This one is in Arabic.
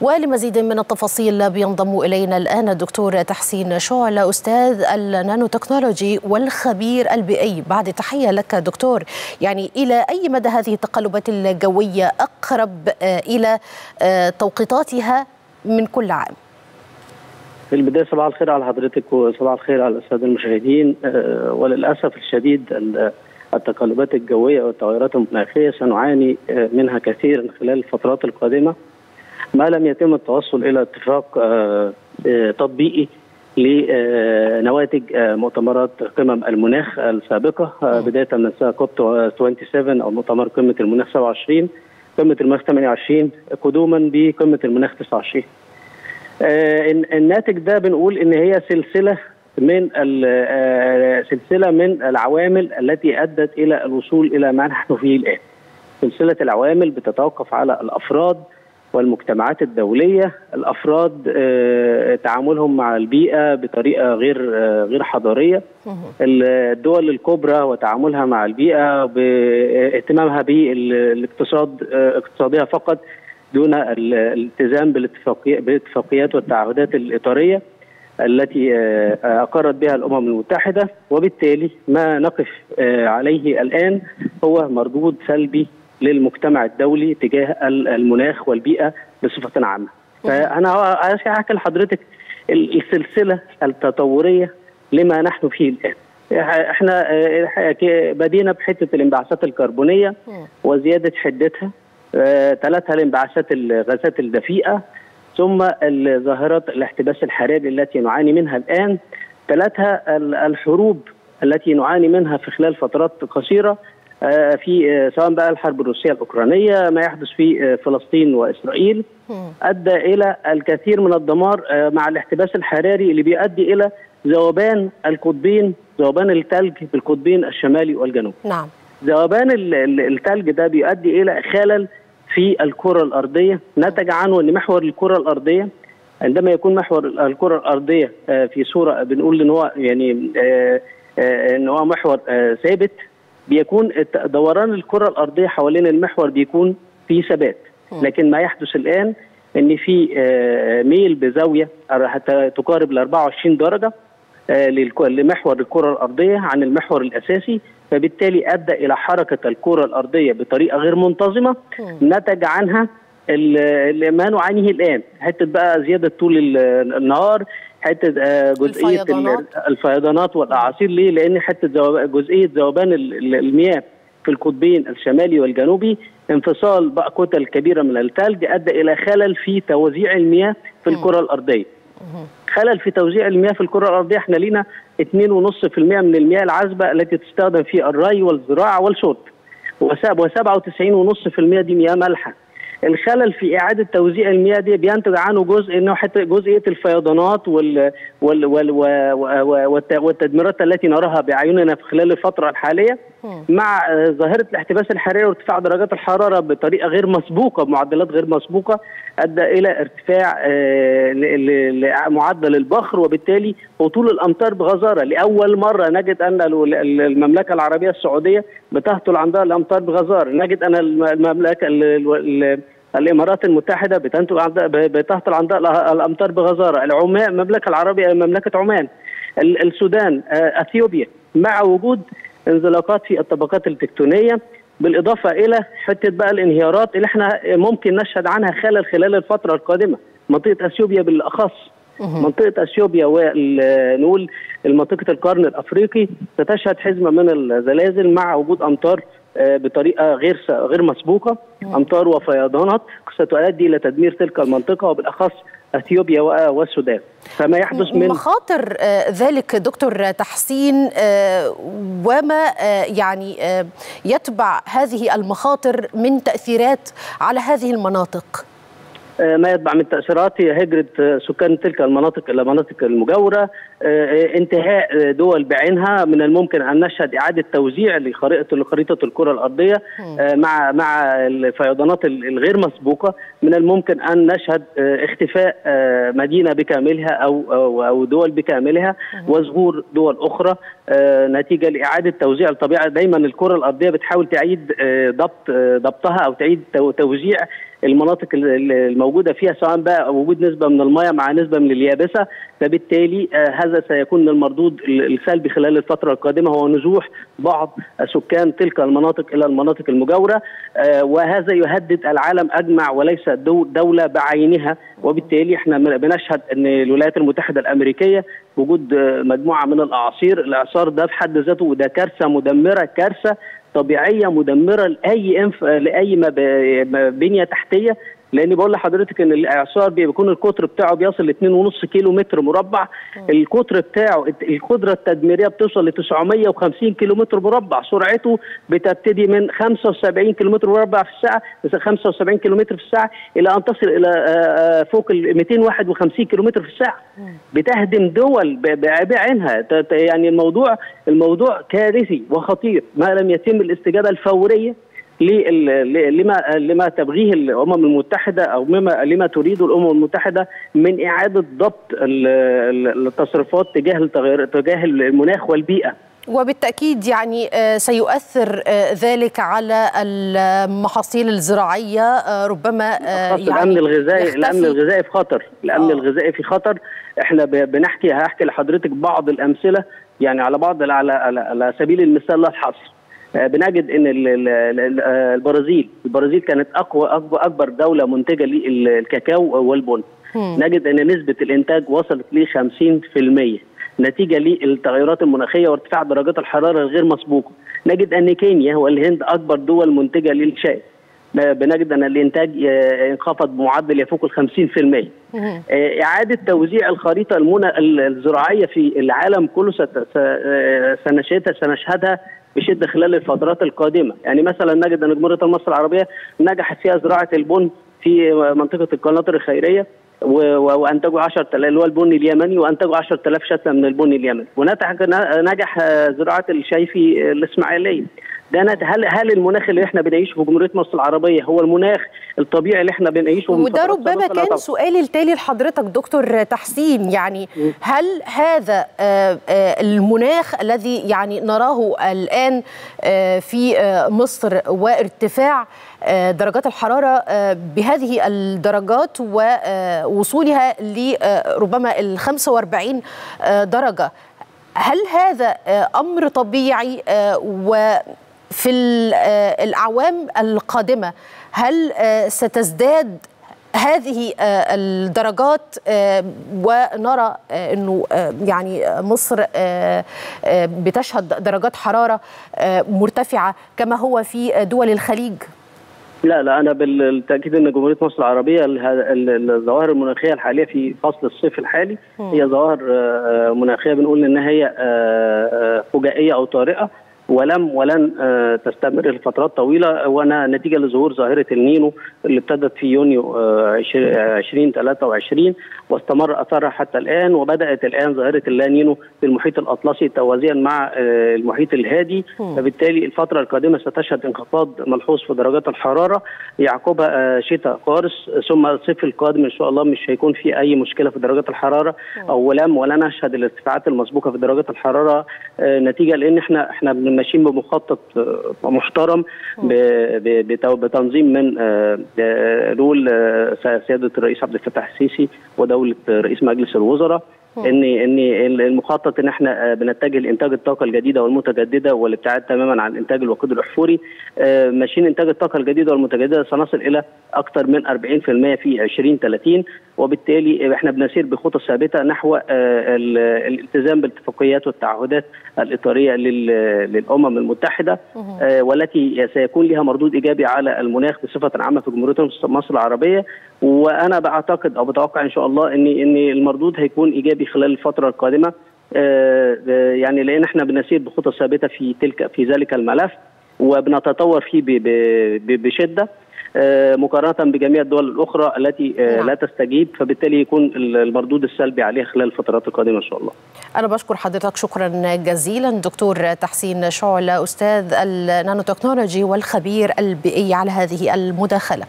ولمزيد من التفاصيل بينضم إلينا الآن الدكتور تحسين شعلة أستاذ النانوتكنولوجي والخبير البيئي. بعد تحية لك دكتور، يعني إلى أي مدى هذه التقلبات الجوية أقرب إلى توقيتاتها من كل عام؟ في البداية صباح الخير على حضرتك وصباح الخير على السادة المشاهدين. وللأسف الشديد التقلبات الجوية والتغيرات المناخية سنعاني منها كثيرا خلال الفترات القادمة ما لم يتم التوصل إلى اتفاق تطبيقي لنواتج مؤتمرات قمم المناخ السابقة، بداية من كوب 27 أو مؤتمر قمة المناخ 27، قمة المناخ 28، قدوما بقمة المناخ 29. الناتج ده بنقول ان هي سلسله من العوامل التي ادت الى الوصول الى ما نحن فيه الان. سلسله العوامل بتتوقف على الافراد والمجتمعات الدوليه، الافراد تعاملهم مع البيئه بطريقه غير حضاريه، الدول الكبرى وتعاملها مع البيئه باهتمامها بالاقتصاد اقتصادها فقط دون الالتزام بالاتفاقيات والتعهدات الإطارية التي أقرت بها الأمم المتحدة، وبالتالي ما نقف عليه الآن هو مردود سلبي للمجتمع الدولي تجاه المناخ والبيئة بصفة عامة. فأنا هحكي لحضرتك السلسلة التطورية لما نحن فيه الآن. احنا بدينا بحتة الانبعاثات الكربونية وزيادة حدتها، ثلاثة الانبعاثات الغازات الدفيئة، ثم ظاهرة الاحتباس الحراري التي نعاني منها الآن، ثلاثة الحروب التي نعاني منها في خلال فترات قصيرة، في سواء بقى الحرب الروسية الأوكرانية، ما يحدث في فلسطين وإسرائيل، أدى إلى الكثير من الدمار مع الاحتباس الحراري اللي بيؤدي إلى ذوبان القطبين، ذوبان الثلج بالقطبين الشمالي والجنوبي. نعم. ذوبان الثلج ده بيؤدي إلى خلل في الكرة الأرضية، نتج عنه أن محور الكرة الأرضية عندما يكون محور الكرة الأرضية في صورة بنقول أن هو يعني أن هو محور ثابت، بيكون دوران الكرة الأرضية حوالين المحور بيكون في ثبات، لكن ما يحدث الآن أن في ميل بزاوية حتى تقارب ال 24 درجة لمحور الكرة الأرضية عن المحور الأساسي، فبالتالي أدى إلى حركة الكرة الأرضية بطريقة غير منتظمة، نتج عنها ما نعانيه الآن، حتة بقى زيادة طول النهار، حتة جزئية الفيضانات والأعاصير. ليه؟ لأن حتة جزئية ذوبان المياه في القطبين الشمالي والجنوبي، انفصال بقى كتل كبيرة من الثلج أدى إلى خلل في توزيع المياه في الكرة الأرضية. خلل في توزيع المياه في الكرة الأرضية، احنا لينا 2.5% من المياه العذبة التي تستخدم في الري والزراعة والشرب، و97.5% دي مياه مالحة. الخلل في إعادة توزيع المياه دي بينتج عنه جزء انه حتى جزئية الفيضانات والتدميرات التي نراها بعيوننا في خلال الفترة الحالية، مع ظاهرة الاحتباس الحراري وارتفاع درجات الحرارة بطريقة غير مسبوقة، بمعدلات غير مسبوقة، أدى إلى ارتفاع معدل البخر وبالتالي هطول الأمطار بغزارة. لأول مرة نجد أن المملكة العربية السعودية بتهطل عندها الأمطار بغزارة، نجد أن المملكة الإمارات المتحدة بتهطل عندها الأمطار بغزارة، العمان، المملكة العربية، مملكة عمان، السودان، أثيوبيا، مع وجود انزلاقات في الطبقات التكتونية، بالإضافة إلى حتة بقى الانهيارات اللي احنا ممكن نشهد عنها خلال الفترة القادمة، منطقة أثيوبيا بالأخص. منطقة أثيوبيا ونقول منطقة القرن الأفريقي ستشهد حزمة من الزلازل مع وجود أمطار بطريقة غير مسبوقة، أمطار وفيضانات ستؤدي إلى تدمير تلك المنطقة وبالأخص أثيوبيا والسودان. فما يحدث من مخاطر ذلك دكتور تحسين، وما يعني يتبع هذه المخاطر من تأثيرات على هذه المناطق؟ ما يتبع من تأثيرات هي هجرة سكان تلك المناطق إلى مناطق المجاورة، انتهاء دول بعينها، من الممكن أن نشهد إعادة توزيع لخريطة الكرة الأرضية مع الفيضانات الغير مسبوقة، من الممكن أن نشهد اختفاء مدينة بكاملها أو دول بكاملها وظهور دول أخرى نتيجة لإعادة توزيع الطبيعة. دايما الكرة الأرضية بتحاول تعيد ضبطها أو تعيد توزيع المناطق الموجودة فيها، سواء بقى وجود نسبة من المياه مع نسبة من اليابسة، فبالتالي هذا سيكون المردود السلبي خلال الفترة القادمة هو نزوح بعض سكان تلك المناطق إلى المناطق المجاورة، وهذا يهدد العالم أجمع وليس دولة بعينها. وبالتالي احنا بنشهد أن الولايات المتحدة الأمريكية وجود مجموعة من الأعاصير، الإعصار ده في حد ذاته ده كارثة مدمرة، كارثة طبيعية مدمرة لأي بنية تحتية، لأن بقول لحضرتك إن الإعصار بيكون القطر بتاعه بيصل ل 2.5 كيلو متر مربع، القطر بتاعه القدرة التدميرية بتوصل ل 950 كيلو متر مربع، سرعته بتبتدي من 75 كيلو متر مربع في الساعة، 75 كيلو متر في الساعة، إلى أن تصل إلى فوق ال 251 كيلو متر في الساعة. بتهدم دول بعينها، يعني الموضوع كارثي وخطير ما لم يتم الاستجابة الفورية لما تبغيه الأمم المتحدة أو لما تريد الأمم المتحدة من إعادة ضبط التصرفات تجاه المناخ والبيئة. وبالتأكيد يعني سيؤثر ذلك على المحاصيل الزراعية، ربما يعني الأمن الغذائي في خطر، الأمن الغذائي في خطر. احنا هحكي لحضرتك بعض الأمثلة، يعني على سبيل المثال لا الحصر. بنجد ان البرازيل كانت اكبر دوله منتجه للكاكاو والبن. نجد ان نسبه الانتاج وصلت ل 50% نتيجه للتغيرات المناخيه وارتفاع درجات الحراره الغير مسبوقه. نجد ان كينيا والهند اكبر دول منتجه للشاي، بنجد ان الانتاج انخفض بمعدل يفوق ال 50%. اعاده توزيع الخريطه الزراعيه في العالم كله سنشهدها بشده خلال الفترات القادمه. يعني مثلا نجد ان جمهوريه مصر العربيه نجحت فيها زراعه البن في منطقه القناطر الخيريه، وانتجوا 10,000 اللي هو البن اليمني، وانتجوا 10,000 شتله من البن اليمني، ونجح زراعه الشاي في الاسماعيليه. ده هل المناخ اللي احنا بنعيشه في جمهوريه مصر العربيه هو المناخ الطبيعي اللي احنا بنعيشه؟ وده ربما كان سؤالي التالي لحضرتك دكتور تحسين، يعني هل هذا المناخ الذي يعني نراه الآن في مصر وارتفاع درجات الحرارة بهذه الدرجات ووصولها لربما ال 45 درجة، هل هذا أمر طبيعي؟ وفي الأعوام القادمة هل ستزداد هذه الدرجات ونرى أنه يعني مصر بتشهد درجات حرارة مرتفعة كما هو في دول الخليج؟ لا أنا بالتأكيد أن جمهورية مصر العربية الظواهر المناخية الحالية في فصل الصيف الحالي هي ظواهر مناخية بنقول إنها هي فجائية أو طارئة، ولن تستمر لفترات طويلة، وأنا نتيجة لظهور ظاهرة النينو اللي ابتدت في يونيو 2023 واستمر أثرها حتى الآن، وبدأت الآن ظاهرة اللا نينو في المحيط الأطلسي توازيا مع المحيط الهادي. فبالتالي الفترة القادمة ستشهد انخفاض ملحوظ في درجات الحرارة، يعقبها شتاء قارس، ثم الصيف القادم إن شاء الله مش هيكون في أي مشكلة في درجات الحرارة، ولا نشهد الارتفاعات المسبوقة في درجات الحرارة نتيجة لأن احنا ماشيين بمخطط محترم بتنظيم من دول سيادة الرئيس عبد الفتاح السيسي ودولة رئيس مجلس الوزراء، ان المخطط ان احنا بنتجه لانتاج الطاقه الجديده والمتجدده والابتعاد تماما عن انتاج الوقود الاحفوري. ماشيين انتاج الطاقه الجديده والمتجدده سنصل الى اكثر من 40% في 2030، وبالتالي احنا بنسير بخطى ثابته نحو الالتزام بالاتفاقيات والتعهدات الاطاريه للامم المتحده، والتي سيكون لها مردود ايجابي على المناخ بصفه عامه في جمهوريه مصر العربيه. وانا بعتقد او بتوقع ان شاء الله ان المردود هيكون ايجابي خلال الفتره القادمه، يعني لان احنا بنسير بخطى ثابته في ذلك الملف وبنتطور فيه بشده مقارنه بجميع الدول الاخرى التي لا تستجيب، فبالتالي يكون المردود السلبي عليها خلال الفترات القادمه ان شاء الله. انا بشكر حضرتك شكرا جزيلا دكتور تحسين شعلة، استاذ النانوتكنولوجي والخبير البيئي، على هذه المداخله.